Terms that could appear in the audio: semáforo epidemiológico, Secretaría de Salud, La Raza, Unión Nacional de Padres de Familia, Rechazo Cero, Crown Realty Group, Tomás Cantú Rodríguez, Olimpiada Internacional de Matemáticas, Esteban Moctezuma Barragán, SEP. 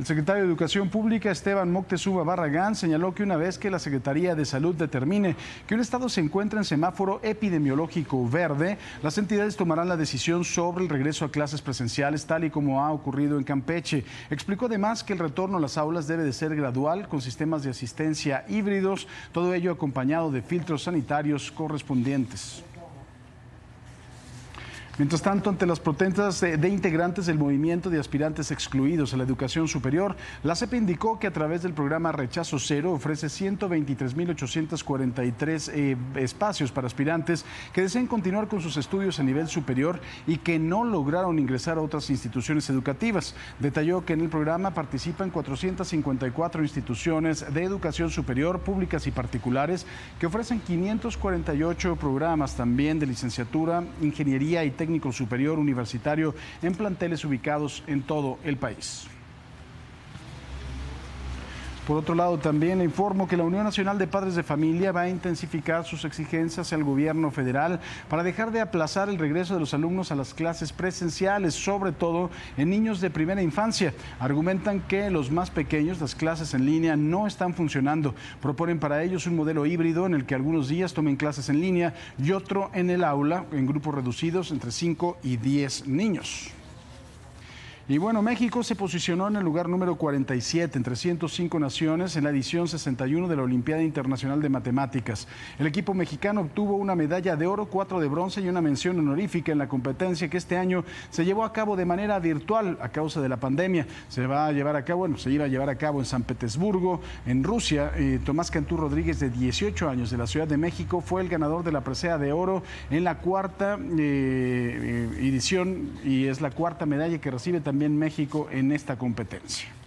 El secretario de Educación Pública, Esteban Moctezuma Barragán, señaló que una vez que la Secretaría de Salud determine que un estado se encuentra en semáforo epidemiológico verde, las entidades tomarán la decisión sobre el regreso a clases presenciales, tal y como ha ocurrido en Campeche. Explicó además que el retorno a las aulas debe de ser gradual, con sistemas de asistencia híbridos, todo ello acompañado de filtros sanitarios correspondientes. Mientras tanto, ante las protestas de integrantes del movimiento de aspirantes excluidos a la educación superior, la SEP indicó que a través del programa Rechazo Cero ofrece 123.843 espacios para aspirantes que deseen continuar con sus estudios a nivel superior y que no lograron ingresar a otras instituciones educativas. Detalló que en el programa participan 454 instituciones de educación superior, públicas y particulares, que ofrecen 548 programas también de licenciatura, ingeniería y técnico superior universitario en planteles ubicados en todo el país. Por otro lado, también informo que la Unión Nacional de Padres de Familia va a intensificar sus exigencias al gobierno federal para dejar de aplazar el regreso de los alumnos a las clases presenciales, sobre todo en niños de primera infancia. Argumentan que los más pequeños, las clases en línea, no están funcionando. Proponen para ellos un modelo híbrido en el que algunos días tomen clases en línea y otro en el aula, en grupos reducidos entre 5 y 10 niños. Y bueno, México se posicionó en el lugar número 47 entre 105 naciones en la edición 61 de la Olimpiada Internacional de Matemáticas. El equipo mexicano obtuvo una medalla de oro, 4 de bronce y una mención honorífica en la competencia que este año se llevó a cabo de manera virtual a causa de la pandemia. Se iba a llevar a cabo en San Petersburgo, en Rusia. Tomás Cantú Rodríguez, de 18 años, de la Ciudad de México, fue el ganador de la presea de oro en la cuarta edición, y es la cuarta medalla que recibe también México en esta competencia.